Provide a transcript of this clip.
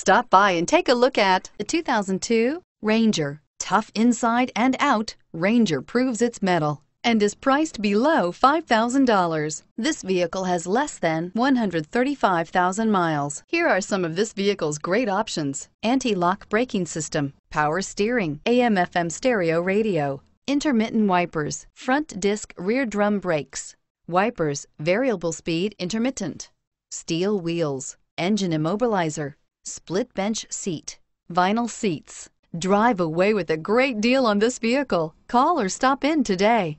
Stop by and take a look at the 2002 Ranger. Tough inside and out, Ranger proves its mettle and is priced below $5,000. This vehicle has less than 135,000 miles. Here are some of this vehicle's great options: anti-lock braking system, power steering, AM/FM stereo radio, intermittent wipers, front disc rear drum brakes, wipers, variable speed intermittent, steel wheels, engine immobilizer, split bench seat, vinyl seats. Drive away with a great deal on this vehicle. Call or stop in today.